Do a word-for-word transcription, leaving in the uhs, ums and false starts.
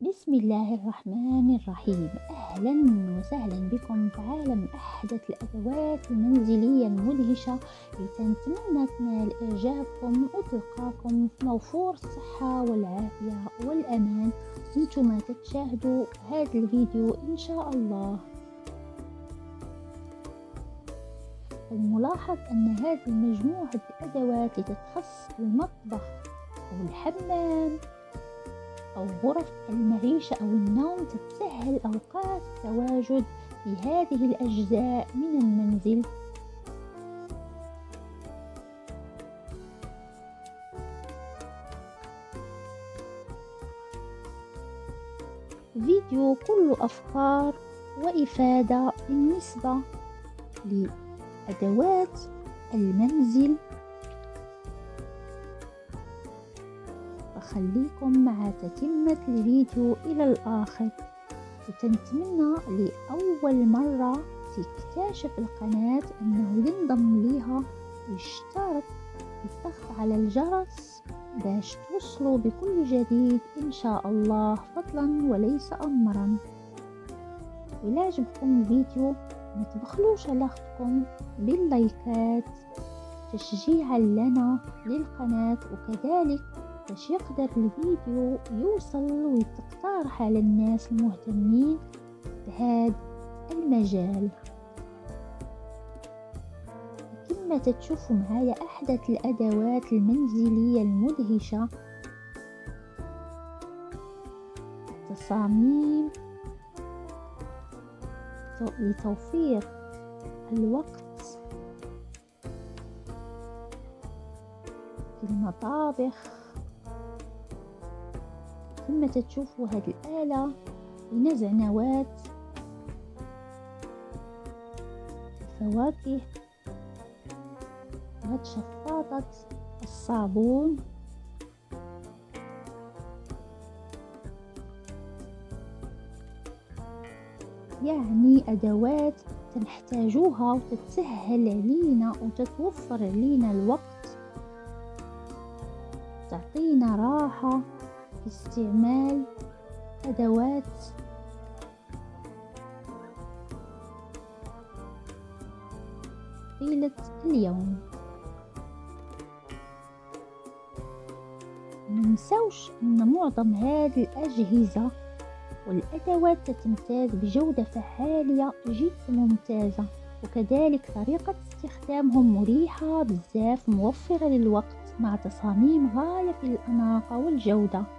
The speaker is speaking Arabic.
بسم الله الرحمن الرحيم. أهلا وسهلا بكم في عالم أحدث الأدوات المنزلية المدهشة لتنتمنى تنال إعجابكم وتلقاكم في موفور الصحة والعافية والأمان أنتم تتشاهدوا هذا الفيديو إن شاء الله. الملاحظ أن هذه مجموعة الأدوات لتتخص بالمطبخ أو الحمام أو غرف المعيشة أو النوم تتسهل أوقات التواجد في هذه الأجزاء من المنزل. فيديو كله أفكار وإفادة بالنسبة لأدوات المنزل، خليكم مع تتمة الفيديو إلى الآخر. وتنتمنى لأول مرة تكتشف القناة أنه ينضم ليها ويشترك بالضغط على الجرس باش توصلوا بكل جديد إن شاء الله، فضلا وليس أمرا. ولا عجبكم الفيديو ما تبخلوش على أختكم باللايكات تشجيعا لنا للقناة، وكذلك باش يقدر الفيديو يوصل ويتقترح على الناس المهتمين بهذا المجال. كما تشوفوا معايا أحدث الأدوات المنزلية المدهشة، تصاميم لتوفير الوقت في المطابخ. كما تشوفوا هذه الآلة لنزع نوات الفواكه، هذه شفاطة الصابون، يعني أدوات تنحتاجوها وتتسهل علينا وتتوفر علينا الوقت، تعطينا راحة استعمال أدوات طيلة اليوم. منسوش أن معظم هذه الأجهزة والأدوات تتمتاز بجودة فعالية جد ممتازة، وكذلك طريقة استخدامهم مريحة بزاف، موفرة للوقت مع تصاميم غاية في الأناقة والجودة.